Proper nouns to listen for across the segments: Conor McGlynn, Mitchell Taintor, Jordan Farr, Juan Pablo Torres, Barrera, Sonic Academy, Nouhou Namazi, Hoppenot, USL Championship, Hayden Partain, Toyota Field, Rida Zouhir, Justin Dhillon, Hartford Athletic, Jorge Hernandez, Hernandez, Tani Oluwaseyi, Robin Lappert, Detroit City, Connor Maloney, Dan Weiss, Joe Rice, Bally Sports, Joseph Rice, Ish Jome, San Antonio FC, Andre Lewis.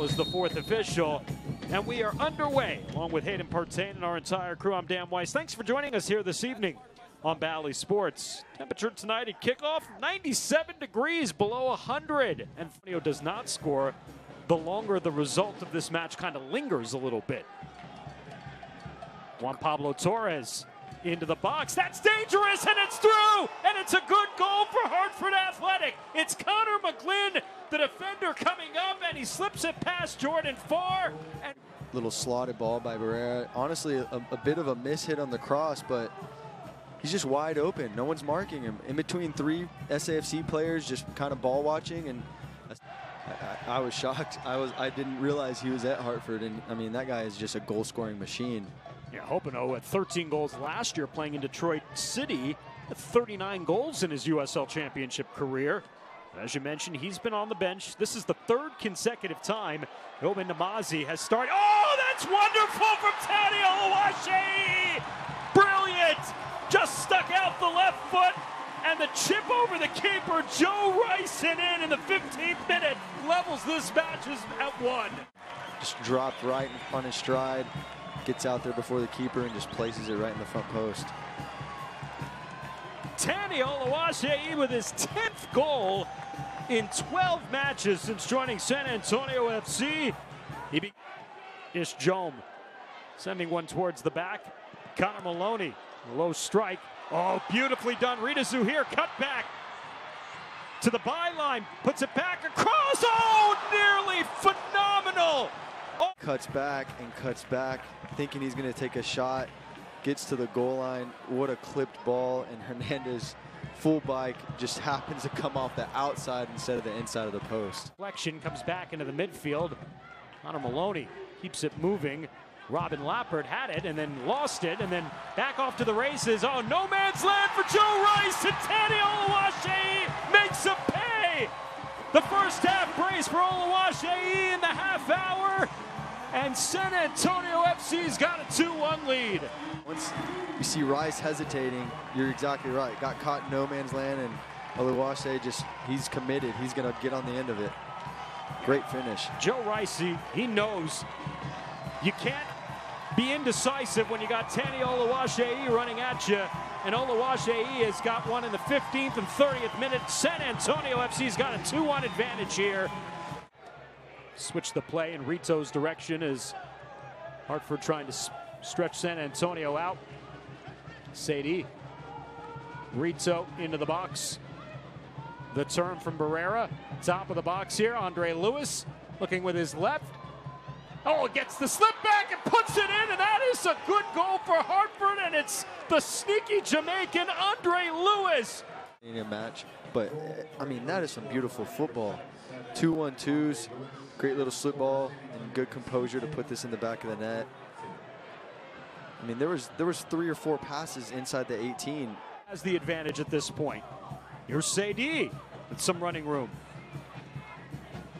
Dhillon is the fourth official. And we are underway, along with Hayden Partain and our entire crew. I'm Dan Weiss. Thanks for joining us here this evening on Bally Sports. Temperature tonight at kickoff, 97 degrees, below 100. And if Antonio does not score, the longer the result of this match kind of lingers a little bit. Juan Pablo Torres into the box. That's dangerous, and it's through, and it's a good goal for Hartford Athletic. It's Conor McGlynn, the defender, coming up, and he slips it past Jordan Farr. And little slotted ball by Barrera. Honestly, a bit of a mishit on the cross, but he's just wide open. No one's marking him. In between three SAFC players, just kind of ball watching, and I was shocked. I didn't realize he was at Hartford, and I mean, that guy is just a goal-scoring machine. Yeah, Hoppenot had 13 goals last year playing in Detroit City, 39 goals in his USL Championship career. And as you mentioned, he's been on the bench. This is the third consecutive time Nouhou Namazi has started. Oh, that's wonderful from Tani Oluwaseyi! Brilliant! Just stuck out the left foot, and the chip over the keeper, Joe Rice, and in the 15th minute, levels this match at one. Just dropped right on his stride. Gets out there before the keeper and just places it right in the front post. Tani Oluwaseyi with his 10th goal in 12 matches since joining San Antonio FC. Ish Jome sending one towards the back. Connor Maloney, low strike. Oh, beautifully done. Rida Zouhir, cut back to the byline, puts it back across. Oh, nearly phenomenal. Cuts back, thinking he's going to take a shot, gets to the goal line. What a clipped ball, and Hernandez, full bike, just happens to come off the outside instead of the inside of the post. Deflection comes back into the midfield. Connor Maloney keeps it moving. Robin Lappert had it and then lost it, and then back off to the races. Oh, no man's land for Joe Rice, and Tani Oluwaseyi makes a pay. The first half brace for Oluwaseyi in the half hour, and San Antonio FC's got a 2-1 lead. Once you see Rice hesitating, you're exactly right. Got caught in no man's land, and Oluwaseyi just, he's committed. He's going to get on the end of it. Great finish. Joe Rice, he knows you can't be indecisive when you got Tani Oluwaseyi running at you. And Oluwaseyi has got one in the 15th and 30th minute. San Antonio FC's got a 2-1 advantage here. Switch the play in Rito's direction as Hartford trying to stretch San Antonio out. Sadie. Rito into the box. The turn from Barrera. Top of the box here. Andre Lewis looking with his left. Oh, gets the slip back and puts it in, and that is a good goal for Hartford, and it's the sneaky Jamaican Andre Lewis. In a match, but I mean, that is some beautiful football. 2-1-2s, great little slip ball, and good composure to put this in the back of the net. I mean, there was 3 or 4 passes inside the 18. Has the advantage at this point. Here's Sadie with some running room.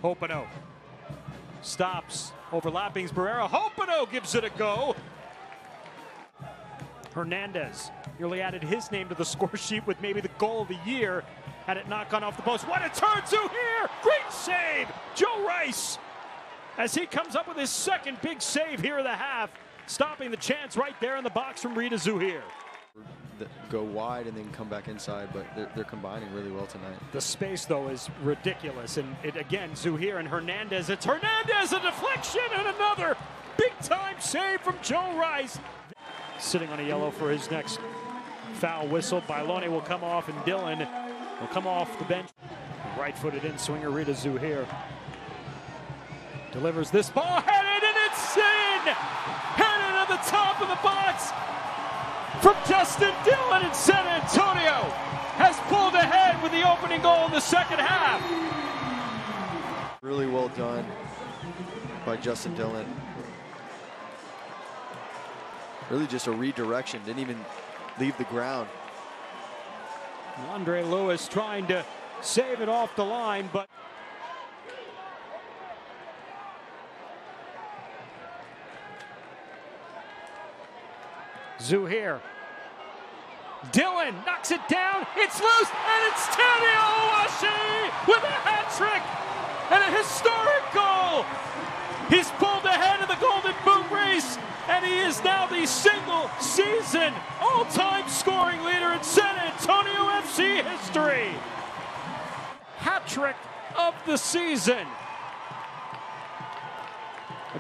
Hoppenot stops. Overlapping Barrera. Hoppenot gives it a go. Hernandez nearly added his name to the score sheet with maybe the goal of the year. Had it not gone off the post. What a turn to here! Great save! Joe Rice, as he comes up with his second big save here in the half, stopping the chance right there in the box from Rida Zouhir. Go wide and then come back inside, but they're combining really well tonight. The space, though, is ridiculous, and it again, Zouhir and Hernandez. It's Hernandez, a deflection, and another big-time save from Joe Rice. Sitting on a yellow for his next foul whistle. Bailone will come off, and Dhillon will come off the bench. Right-footed in swinger, Rida Zouhir delivers this ball, headed, and it's in! Headed at the top of the box! From Justin Dhillon, and San Antonio has pulled ahead with the opening goal in the second half. Really well done by Justin Dhillon. Really just a redirection, didn't even leave the ground. Andre Lewis trying to save it off the line, but Zouhir. Dhillon knocks it down. It's loose, and it's Tani Oluwaseyi with a hat trick and a historic goal. He is now the single season all-time scoring leader in San Antonio FC history. Hat trick of the season.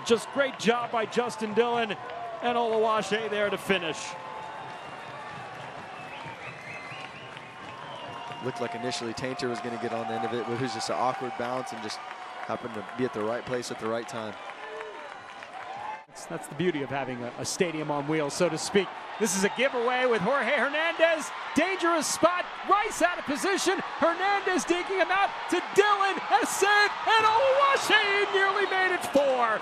Just great job by Justin Dhillon and Oluwaseyi there to finish. Looked like initially Tainter was going to get on the end of it, but it was just an awkward bounce and just happened to be at the right place at the right time. That's the beauty of having a stadium on wheels, so to speak. This is a giveaway with Jorge Hernandez. Dangerous spot. Rice out of position. Hernandez digging him out to Dhillon. A save, and Oluwaseyi nearly made it four.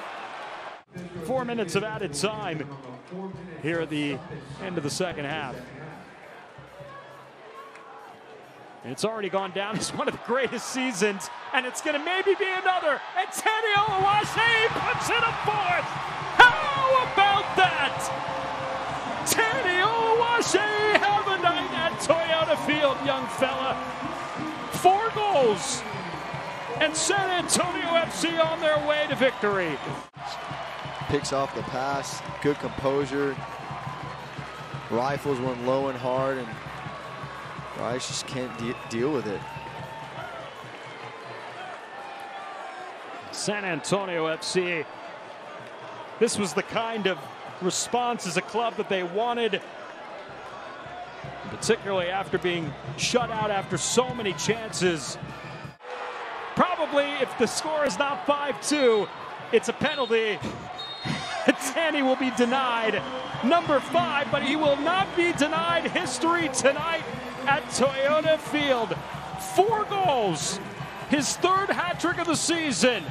4 minutes of added time here at the end of the second half. And it's already gone down as one of the greatest seasons, and it's going to maybe be another. And Tani Oluwaseyi puts in a fourth. How about that? Tani Oluwaseyi have a night at Toyota Field, young fella. 4 goals, and San Antonio FC on their way to victory. Picks off the pass, good composure. Rifles one low and hard, and Rice just can't deal with it. San Antonio FC. This was the kind of response as a club that they wanted, particularly after being shut out after so many chances. Probably, if the score is not 5-2, it's a penalty. Tani will be denied number 5, but he will not be denied history tonight at Toyota Field. 4 goals, his 3rd hat trick of the season.